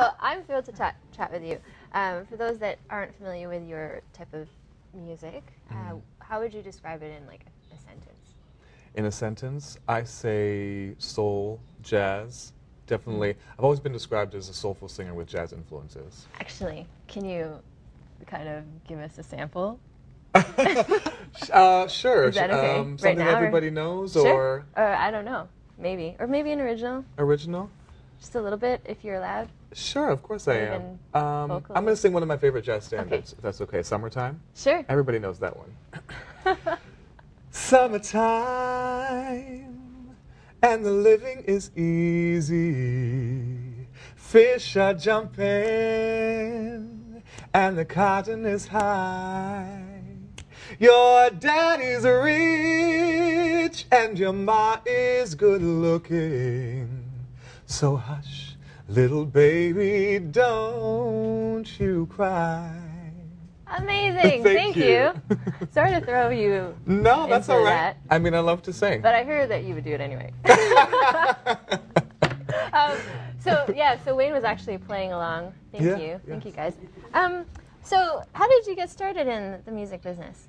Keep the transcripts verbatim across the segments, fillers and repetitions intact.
So I'm thrilled to chat, chat with you. Um, for those that aren't familiar with your type of music, uh, mm. how would you describe it in like a, a sentence? In a sentence, I say soul, jazz. Definitely, I've always been described as a soulful singer with jazz influences. Actually, can you kind of give us a sample? uh, sure. Is that okay? Um, something right now, everybody or? knows, sure. or uh, I don't know, maybe, or maybe an original. Original. Just a little bit, if you're allowed. Sure, of course I am. Um, I'm going to sing one of my favorite jazz standards, okay. if that's okay. Summertime. Sure. Everybody knows that one. Summertime, and the living is easy. Fish are jumping, and the cotton is high. Your daddy's rich, and your ma is good looking. So hush, little baby, don't you cry. Amazing. Thank, Thank you. you. Sorry to throw you No, into that's all right. That. I mean, I love to sing. But I hear that you would do it anyway. um, so, yeah, so Wayne was actually playing along. Thank yeah, you. Yes. Thank you, guys. Um, so how did you get started in the music business?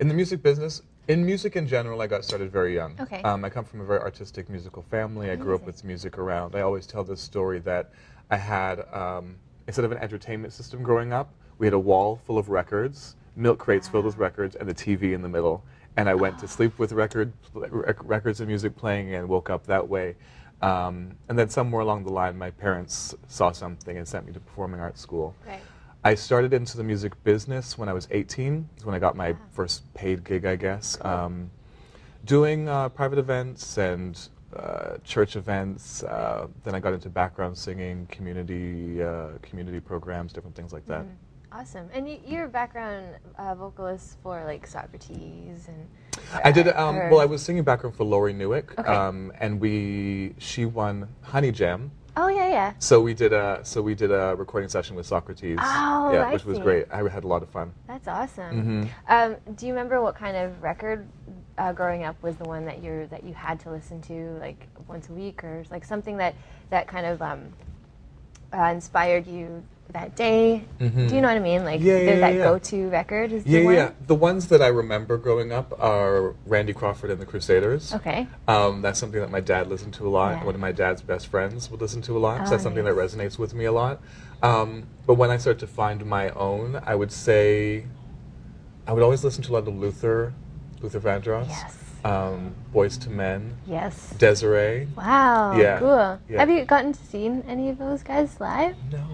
In the music business? In music in general, I got started very young. Okay. Um, I come from a very artistic musical family. Amazing. I grew up with music around. I always tell this story that I had, um, instead of an entertainment system growing up, we had a wall full of records, milk crates wow. filled with records, and the T V in the middle. And I went oh. to sleep with record, rec records and music playing and woke up that way. Um, and then somewhere along the line, my parents saw something and sent me to performing arts school. Right. I started into the music business when I was eighteen. That's when I got my wow. first paid gig, I guess. Cool. Um, doing uh, private events and uh, church events. Uh, then I got into background singing, community uh, community programs, different things like that. Mm. Awesome. And you, you're a background uh, vocalist for like Socrates and. Or, I did. Um, or, well, I was singing background for Lori Newick, okay. um, and we she won Honey Jam. Oh yeah, yeah. So we did a so we did a recording session with Socrates. Oh, yeah, I which see. was great. I had a lot of fun. That's awesome. Mm-hmm. um, do you remember what kind of record uh, growing up was the one that you that you had to listen to like once a week or like something that that kind of um, uh, inspired you that day? Mm-hmm. Do you know what I mean? Like yeah, yeah, that yeah. go-to record. Is yeah, the one? yeah. The ones that I remember growing up are Randy Crawford and the Crusaders. Okay. Um, that's something that my dad listened to a lot. Yeah. One of my dad's best friends would listen to a lot. Oh, so that's nice. Something that resonates with me a lot. Um, but when I start to find my own, I would say I would always listen to a lot of Luther, Luther Vandross. Yes. Um, Boys to Men. Yes. Desiree. Wow. Yeah. Cool. Yeah. Have you gotten to see any of those guys live? No.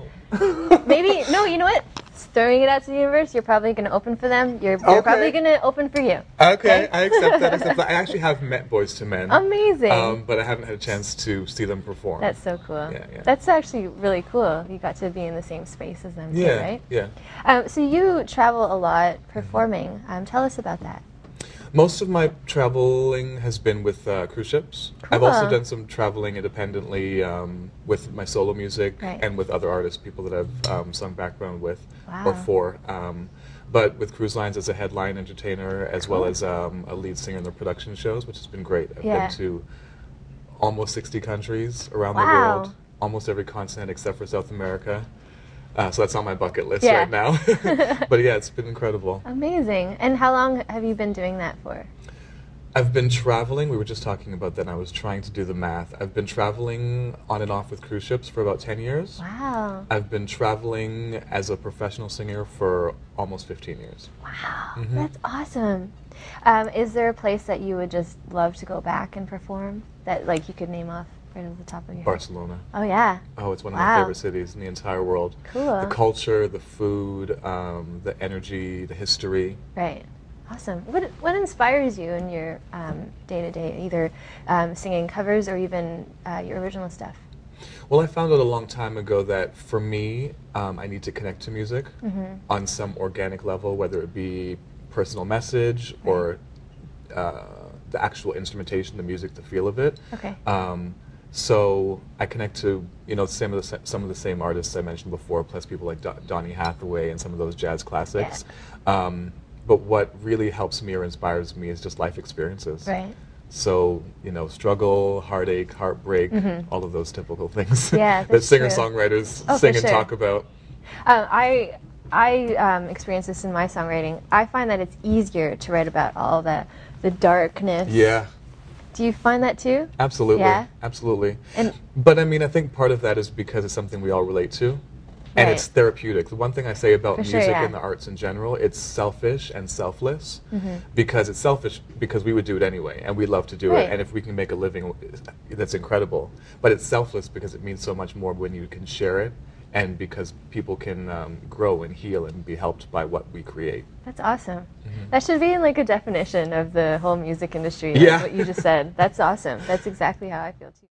Maybe. No. You know what? Just throwing it out to the universe. You're probably going to open for them. You're, okay. you're probably going to open for you. Okay. okay? I accept that. I accept that. I actually have met Boys to Men. Amazing. Um, but I haven't had a chance to see them perform. That's so cool. Yeah, yeah. That's actually really cool. You got to be in the same space as them. Yeah. Too, right? Yeah. Um, so you travel a lot performing. Um, tell us about that. Most of my traveling has been with uh, cruise ships. Cool. I've also done some traveling independently um, with my solo music right. and with other artists, people that I've um, sung background with wow. or for. Um, but with cruise lines as a headline entertainer, as cool. well as um, a lead singer in their production shows, which has been great. I've yeah. been to almost sixty countries around wow. the world, almost every continent except for South America. Uh, so that's on my bucket list yeah. right now. But yeah, it's been incredible. Amazing. And how long have you been doing that for? I've been traveling. We were just talking about that, and I was trying to do the math. I've been traveling on and off with cruise ships for about ten years. Wow. I've been traveling as a professional singer for almost fifteen years. Wow. Mm-hmm. That's awesome. Um, is there a place that you would just love to go back and perform that like you could name off? Right off the top of your Barcelona. Head. Oh yeah. Oh, it's one of wow. my favorite cities in the entire world. Cool. The culture, the food, um, the energy, the history. Right. Awesome. What what inspires you in your um, day to day, either um, singing covers or even uh, your original stuff? Well, I found out a long time ago that for me, um, I need to connect to music mm-hmm. on some organic level, whether it be personal message right. or uh, the actual instrumentation, the music, the feel of it. Okay. Um, So I connect to, you know, some of the some of the same artists I mentioned before, plus people like Do Donny Hathaway and some of those jazz classics. Yeah. Um, but what really helps me or inspires me is just life experiences. Right. So, you know, struggle, heartache, heartbreak, mm-hmm. all of those typical things yeah, that singer-songwriters oh, sing and sure. talk about. Um, I I um, experience this in my songwriting. I find that it's easier to write about all the, the darkness. Yeah. Do you find that too? Absolutely. Yeah? Absolutely. And but I mean, I think part of that is because it's something we all relate to. And right. it's therapeutic. The one thing I say about For music sure, yeah. and the arts in general, it's selfish and selfless mm-hmm. because it's selfish because we would do it anyway and we love to do right. it. And if we can make a living, that's incredible. But it's selfless because it means so much more when you can share it and because people can um, grow and heal and be helped by what we create. That's awesome. Mm-hmm. That should be like a definition of the whole music industry, yeah. like what you just said. That's awesome. That's exactly how I feel too.